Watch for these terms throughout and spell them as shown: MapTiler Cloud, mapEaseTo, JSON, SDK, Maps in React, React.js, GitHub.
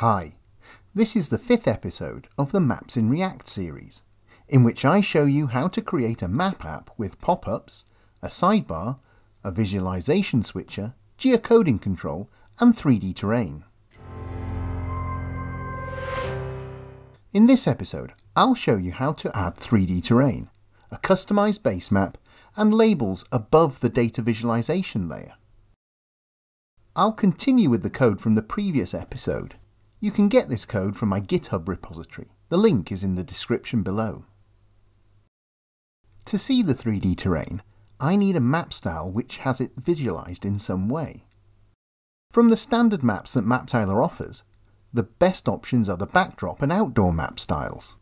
Hi, this is the 5th episode of the Maps in React series, in which I show you how to create a map app with pop-ups, a sidebar, a visualization switcher, geocoding control, and 3D terrain. In this episode, I'll show you how to add 3D terrain, a customized base map, and labels above the data visualization layer. I'll continue with the code from the previous episode. You can get this code from my GitHub repository. The link is in the description below. To see the 3D terrain, I need a map style which has it visualized in some way. From the standard maps that MapTiler offers, the best options are the backdrop and outdoor map styles.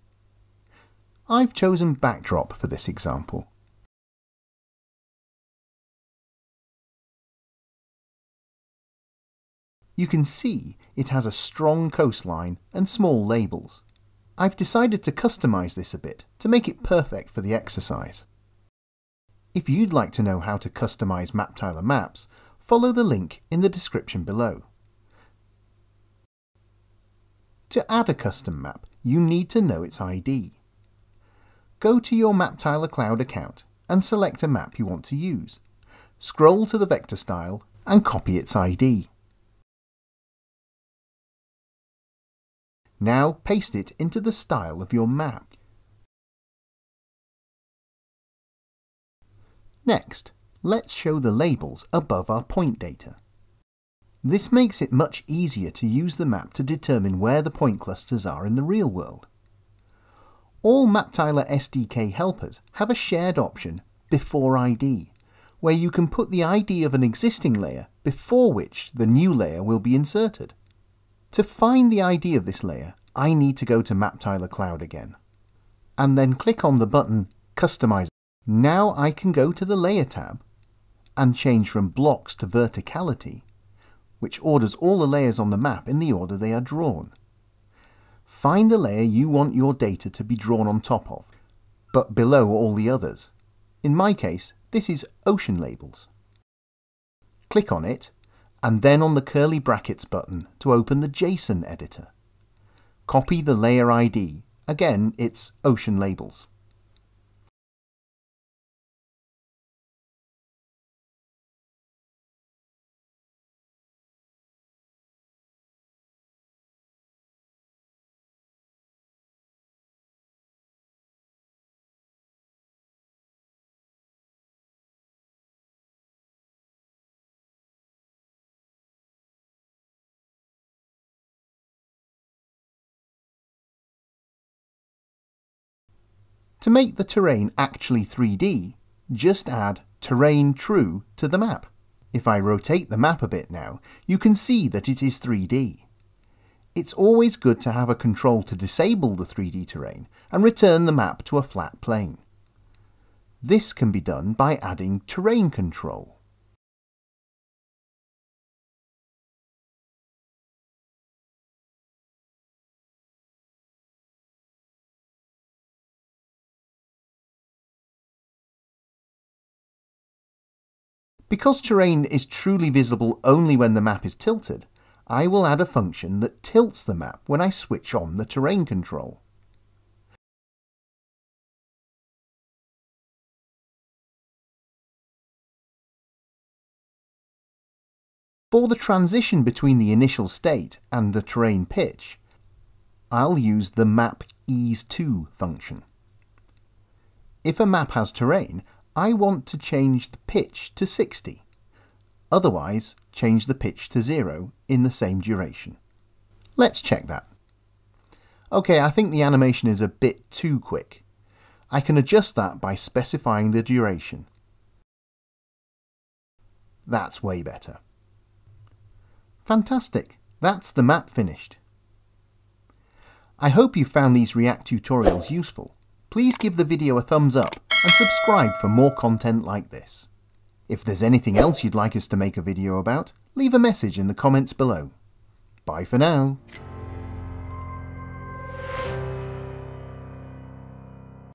I've chosen backdrop for this example. You can see it has a strong coastline and small labels. I've decided to customize this a bit to make it perfect for the exercise. If you'd like to know how to customize MapTiler maps, follow the link in the description below. To add a custom map, you need to know its ID. Go to your MapTiler Cloud account and select a map you want to use. Scroll to the vector style and copy its ID. Now paste it into the style of your map. Next, let's show the labels above our point data. This makes it much easier to use the map to determine where the point clusters are in the real world. All MapTiler SDK helpers have a shared option before ID, where you can put the ID of an existing layer before which the new layer will be inserted. To find the ID of this layer, I need to go to MapTiler Cloud again, and then click on the button Customize. Now I can go to the Layer tab and change from Blocks to Verticality, which orders all the layers on the map in the order they are drawn. Find the layer you want your data to be drawn on top of, but below all the others. In my case, this is Ocean Labels. Click on it, and then on the curly brackets button to open the JSON editor. Copy the layer ID. Again, it's Ocean Labels. To make the terrain actually 3D, just add terrain true to the map. If I rotate the map a bit now, you can see that it is 3D. It's always good to have a control to disable the 3D terrain and return the map to a flat plane. This can be done by adding terrain control. Because terrain is truly visible only when the map is tilted, I will add a function that tilts the map when I switch on the terrain control. For the transition between the initial state and the terrain pitch, I'll use the mapEaseTo function. If a map has terrain, I want to change the pitch to 60, otherwise change the pitch to 0 in the same duration. Let's check that. Okay, I think the animation is a bit too quick. I can adjust that by specifying the duration. That's way better. Fantastic, that's the map finished. I hope you found these React tutorials useful. Please give the video a thumbs up and subscribe for more content like this. If there's anything else you'd like us to make a video about, leave a message in the comments below. Bye for now.